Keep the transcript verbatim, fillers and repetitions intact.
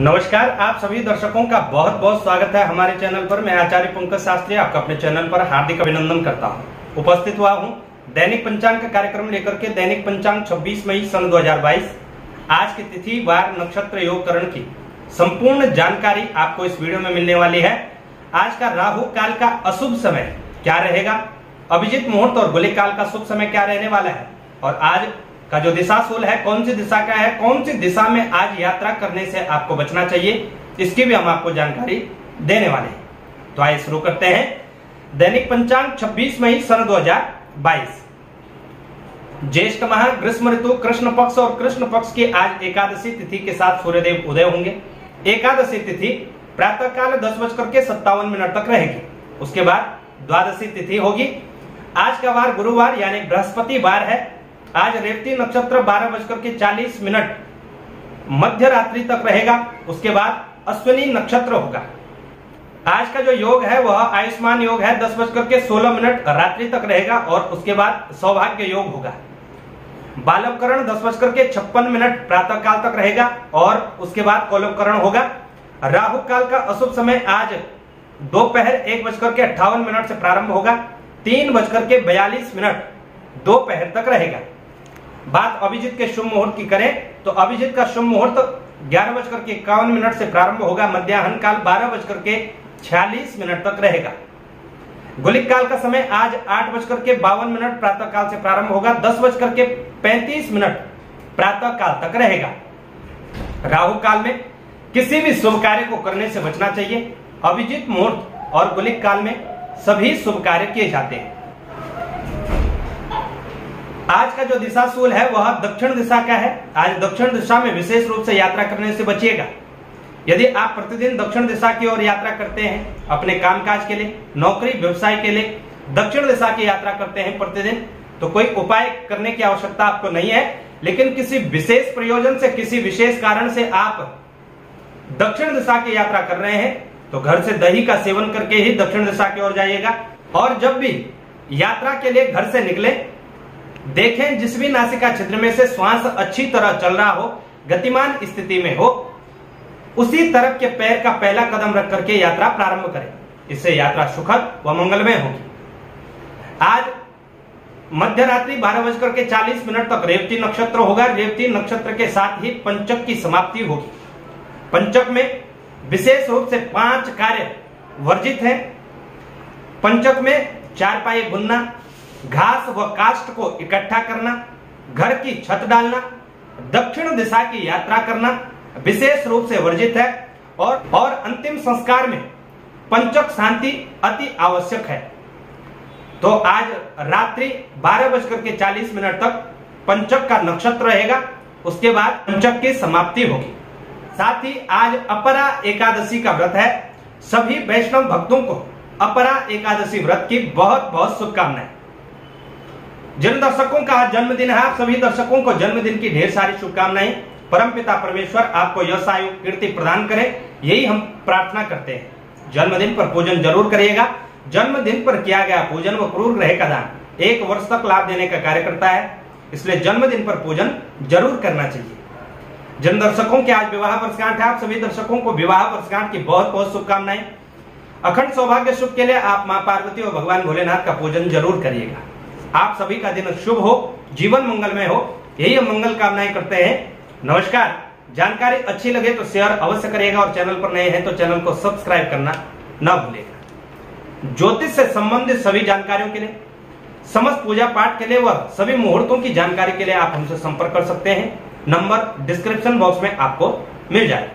नमस्कार, आप सभी दर्शकों का बहुत बहुत स्वागत है हमारे चैनल पर। मैं आचार्य पंकज शास्त्री आपका अपने चैनल पर हार्दिक अभिनंदन करता हूं। उपस्थित हुआ हूं दैनिक पंचांग का कार्यक्रम लेकर के। दैनिक पंचांग छब्बीस मई सन दो हजार बाईस, आज की तिथि वार नक्षत्र योग करण की संपूर्ण जानकारी आपको इस वीडियो में मिलने वाली है। आज का राहु काल का अशुभ समय क्या रहेगा, अभिजीत मुहूर्त और गुलिक काल का शुभ समय क्या रहने वाला है, और आज का जो दिशाशूल है कौन सी दिशा का है, कौन सी दिशा में आज यात्रा करने से आपको बचना चाहिए, इसकी भी हम आपको जानकारी देने वाले हैं। तो आइए शुरू करते हैं दैनिक पंचांग छब्बीस मई सन दो हजार बाईस। ज्येष्ठ माह, ग्रीष्म ऋतु, कृष्ण पक्ष, और कृष्ण पक्ष की आज एकादशी तिथि के साथ सूर्यदेव उदय होंगे। एकादशी तिथि प्रातः काल दस बजकर के सत्तावन मिनट तक रहेगी। उसके बाद द्वादशी तिथि होगी। आज का वार गुरुवार यानी बृहस्पतिवार है। आज रेवती नक्षत्र बारह बजकर के चालीस मिनट मध्य रात्रि तक रहेगा। उसके बाद अश्विनी नक्षत्र होगा। आज का जो योग है वह आयुष्मान योग है, दस बजकर के सोलह मिनट रात्रि तक रहेगा। और उसके बाद सौभाग्य योग होगा। बालवकरण दस बजकर के छप्पन मिनट प्रातः काल तक रहेगा, और उसके बाद कौलभकरण होगा। राहु काल का अशुभ समय आज दोपहर एक बजकर के अट्ठावन मिनट से प्रारंभ होगा, तीन बजकर के बयालीस मिनट दोपहर तक रहेगा। बात अभिजीत के शुभ मुहूर्त की करें तो अभिजीत का शुभ मुहूर्त ग्यारह बजकर के इक्यावन मिनट से प्रारंभ होगा, मध्याह्न काल बारह बजकर के छियालीस मिनट तक रहेगा। गुलिक काल का समय आज आठ बजकर के बावन मिनट प्रातः काल से प्रारंभ होगा, दस बजकर के पैंतीस मिनट प्रातः काल तक रहेगा। राहु काल में किसी भी शुभ कार्य को करने से बचना चाहिए। अभिजीत मुहूर्त और गुलिक काल में सभी शुभ कार्य किए जाते हैं। आज का जो दिशाशूल है वह दक्षिण दिशा का है। आज दक्षिण दिशा में विशेष रूप से यात्रा करने से बचिएगा। यदि आप प्रतिदिन दक्षिण दिशा की ओर यात्रा करते हैं, अपने कामकाज के लिए, नौकरी व्यवसाय के लिए दक्षिण दिशा की यात्रा करते हैं प्रतिदिन, तो कोई उपाय करने की आवश्यकता आपको नहीं है। लेकिन किसी विशेष प्रयोजन से, किसी विशेष कारण से आप दक्षिण दिशा की यात्रा कर रहे हैं तो घर से दही का सेवन करके ही दक्षिण दिशा की ओर जाइएगा। और जब भी यात्रा के लिए घर से निकले, देखें जिस भी नासिका छिद्र में से श्वास अच्छी तरह चल रहा हो, गतिमान स्थिति में हो, उसी तरफ के पैर का पहला कदम रख करके यात्रा प्रारंभ करें। इससे यात्रा सुखद व मंगलमय होगी। आज मध्यरात्रि बारह बजकर के चालीस मिनट तक रेवती नक्षत्र होगा। रेवती नक्षत्र के साथ ही पंचक की समाप्ति होगी। पंचक में विशेष रूप से पांच कार्य वर्जित हैं। पंचक में चारपाई बुनना, घास व काष्ठ को इकट्ठा करना, घर की छत डालना, दक्षिण दिशा की यात्रा करना विशेष रूप से वर्जित है। और और अंतिम संस्कार में पंचक शांति अति आवश्यक है। तो आज रात्रि बारह बजकर के चालीस मिनट तक पंचक का नक्षत्र रहेगा। उसके बाद पंचक की समाप्ति होगी। साथ ही आज अपरा एकादशी का व्रत है। सभी वैष्णव भक्तों को अपरा एकादशी व्रत की बहुत बहुत शुभकामनाएं। जिन दर्शकों का आज जन्मदिन है, आप सभी दर्शकों को जन्मदिन की ढेर सारी शुभकामनाएं। परमपिता परमेश्वर आपको यश आयु कीर्ति प्रदान करें, यही हम प्रार्थना करते हैं। जन्मदिन पर पूजन जरूर करिएगा। जन्मदिन पर किया गया पूजन व क्रूर ग्रह का दान एक वर्ष तक लाभ देने का कार्य करता है, इसलिए जन्मदिन पर पूजन जरूर करना चाहिए। जिन दर्शकों के आज विवाह वर्षगांठ है, आप सभी दर्शकों को विवाह वर्षगांठ की बहुत बहुत शुभकामनाएं। अखंड सौभाग्य सुख के लिए आप माँ पार्वती और भगवान भोलेनाथ का पूजन जरूर करिएगा। आप सभी का दिन शुभ हो, जीवन मंगलमय हो, यही हम मंगल कामनाएं करते हैं। नमस्कार। जानकारी अच्छी लगे तो शेयर अवश्य करिएगा, और चैनल पर नए हैं तो चैनल को सब्सक्राइब करना ना भूलिएगा। ज्योतिष से संबंधित सभी जानकारियों के लिए, समस्त पूजा पाठ के लिए व सभी मुहूर्तों की जानकारी के लिए आप हमसे संपर्क कर सकते हैं। नंबर डिस्क्रिप्शन बॉक्स में आपको मिल जाएगा।